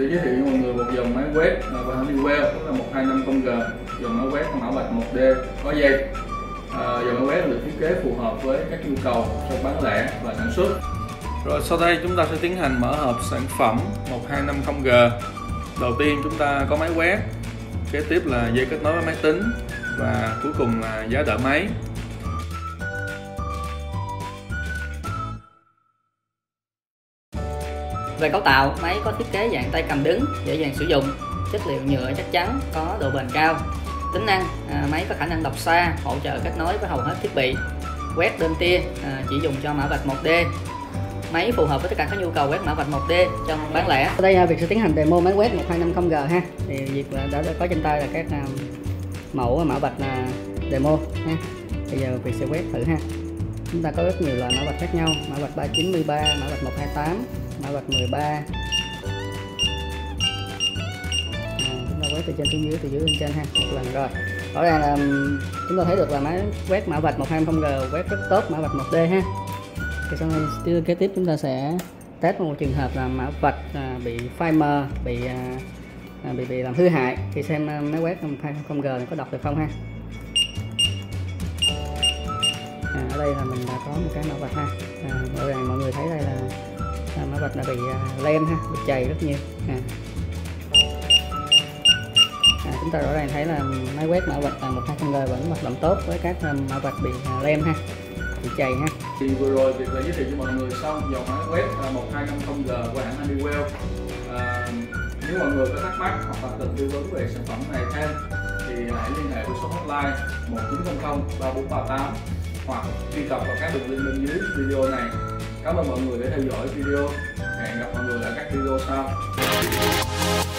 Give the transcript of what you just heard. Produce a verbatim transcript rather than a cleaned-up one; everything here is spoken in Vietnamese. sẽ giới thiệu cho mọi người một dòng máy quét của Honeywell, tức là một hai năm không G, dòng máy quét mã vạch một D có dây. À, dòng máy quét được thiết kế phù hợp với các nhu cầu trong bán lẻ và sản xuất. Rồi sau đây chúng ta sẽ tiến hành mở hộp sản phẩm một hai năm không G. Đầu tiên chúng ta có máy quét, kế tiếp là dây kết nối với máy tính và cuối cùng là giá đỡ máy. Về cấu tạo, máy có thiết kế dạng tay cầm đứng, dễ dàng sử dụng, chất liệu nhựa chắc chắn, có độ bền cao. Tính năng, à, máy có khả năng đọc xa, hỗ trợ kết nối với hầu hết thiết bị. Quét đơn tia, à, chỉ dùng cho mã vạch một D. Máy phù hợp với tất cả các nhu cầu quét mã vạch một D trong bán lẻ. Ở đây Việt sẽ tiến hành demo máy quét một hai năm không G ha. Thì Việt đã có trên tay là các mẫu mã vạch demo ha. Bây giờ Việt sẽ quét thử ha. Chúng ta có rất nhiều loại mã vạch khác nhau, mã vạch ba chín ba, mã vạch một hai tám, mã vạch mười ba. À, chúng ta quét từ trên xuống dưới, từ dưới lên trên ha, một lần rồi. Rõ ràng là chúng ta thấy được là máy quét mã vạch một hai năm không G quét rất tốt mã vạch một D ha. Thì sau này kế tiếp chúng ta sẽ test một trường hợp là mã vạch bị phai mờ, bị bị bị làm hư hại thì xem máy quét một hai năm không G này có đọc được không ha. À, ở đây là mình đã có một cái mã vạch ha. À, rõ ràng mọi người thấy đây là mã vạch là bị lem ha, bị chày rất nhiều. À. À, chúng ta rõ ràng thấy là máy quét mã vạch một hai năm không G vẫn hoạt động tốt với các mã vạch bị lem ha, bị chày ha. Thì vừa rồi Việt đã giới thiệu cho mọi người xong dòng máy quét một hai năm không G của hãng Honeywell. À, nếu mọi người có thắc mắc hoặc là cần tư vấn về sản phẩm này thêm thì hãy liên hệ với số hotline một chín không không ba bốn ba tám hoặc truy cập vào các đường link bên dưới video này. Cảm ơn mọi người đã theo dõi video. Hẹn gặp mọi người ở các video sau.